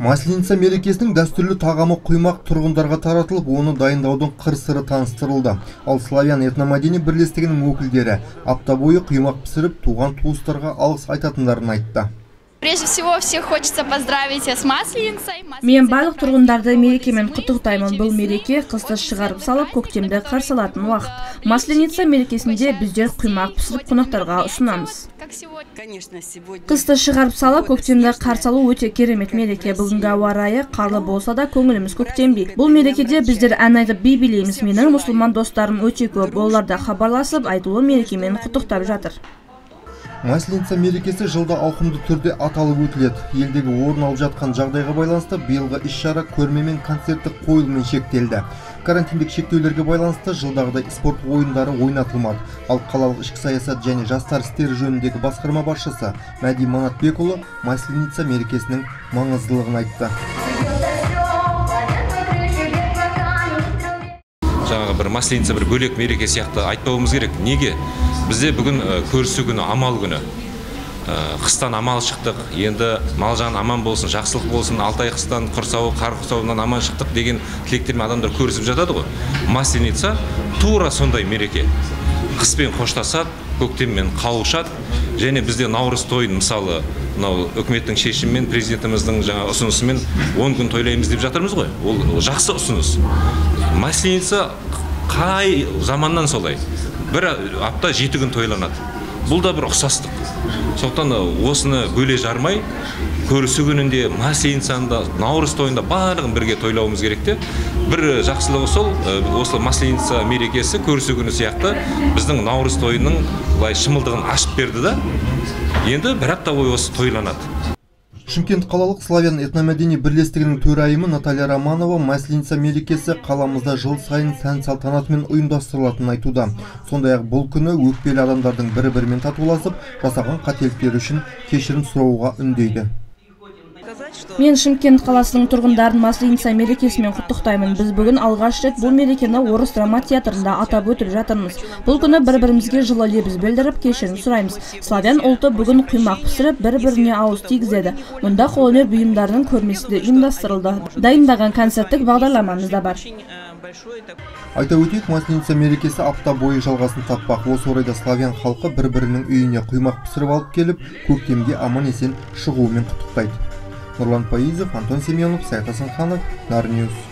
Масленица мерекесінің дәстүрлі тағамы құймақ тұрғындарға таратылып, оны дайындаудың қыр-сыры таныстырылды. Ал славян этномәдени бірлестігінің өкілдері апта бойы құймақ пісіріп, туған туыстарға алғыс айтатындарын айтты. Прежде всего, всех хочется поздравить с Масленницей. Мен барлық тұрғындарды мерекемен құттықтаймын. Бұл мереке қысты шығарып салып, көктемді қарсы алатын уақыт. Масленица мерекесінде біздер құймақ пісіріп қонақтарға ұсынамыз. Қысты шығарып салып, көктемді қарсы алу өте керемет мереке. Бүгінгі ауа райы қарлы болса да көңіліміз көктемдей. Бұл мерекеде біздер ән айтып би билейміз. Менің мұсылман достарым өте көп. Олар да хабарласып, айтулы мерекемен құттықтап жатыр. Масленница мерекесі жылда ауқымды түрде аталып өтіледі. Елдегі орын алып жатқан жағдайға байланысты биылғы іс-шара көрмемен, концерттік қойылыммен шектелді. Карантиндік шектеулерге байланысты жылдағыдай спорт ойындары ойнатылмады. Ал қалалық ішкі саясат және жастар істері жөніндегі басқарма басшысы Мәди Манатбекұлы Масленница мерекесінің маңыздылығын айтты. Жаңағы бір Масленница бір бөлек мереке сияқты айтпауымыз керек. Неге? Бізде бүгін көрісу күні, амал күні. Қыстан амал шықтық, енді мал жан аман болсын, жақсылық болсын, алтай қыстан құрсауы, қар құрсауынан аман шықтық деген тілектермен адамдар көрісіп жатады ғой. Масленница тура сондай мереке. Қыспен қоштасады, көктеммен қауышады. Және бізде наурыз тойын мысалы үкіметтің шешімімен, президентіміздің жаңа ұсынысымен 10 күн тойлаймыз деп жатырмыз ғой. Ол жақсы ұсыныс. Масленница қай заманнан солай? Бір апта 7 күн тойланады. Бұл да бір ұқсастық. Сондықтан осыны бөле жармай, көрісу күнінде, масленницаны, наурыз тойында барлығын бірге тойлауымыз керек те. Бір жақсылығы сол, осы масленница мерекесі көрісу күні сияқты біздің наурыз тойының шымылдығын ашып берді да. Енді бір апта бойы осы тойланады. Шымкент қалалық славян этномәдени бірлестігінің төрайымы Наталья Романова Масленница мерекесі қаламызда жыл сайын сән салтанатымен ұйымдастырылатынын айтуда. Сондай-ақ бұл күні өкпелі адамдардың бірі-бірімен татуласып, жасаған қателіктері үшін кешірім сұрауға үндейді. Мен Шымкент қаласының тұрғындарын Масленница мерекесімен құттықтаймын. Біз бүгін алғаш рет бұл мерекені Орыс драма театрында атап өтіп жатырмыз. Бұл күні бір-бірімізге жылы лебіз білдіріп, кешірім сұраймыз. Славян ұлты бүгін құймақ пісіріп, бір-біріне ауыз тигізеді. Мұнда қолөнер бұйымдарының көрмесі де ұйымдастырылды. Дайындаған концерттік бағдарламамыз да бар. Айта өтейік, Масленница мерекесі апта бойы жалғасын таппақ. Осы орайда славян халқы бір-бірінің үйіне құймақ пісіріп алып келіп, көктемге аман-есен шығуымен құттықтайды. Нурлан Поизов, Антон Семенов, Сайта Санханов, Нар-Ньюс.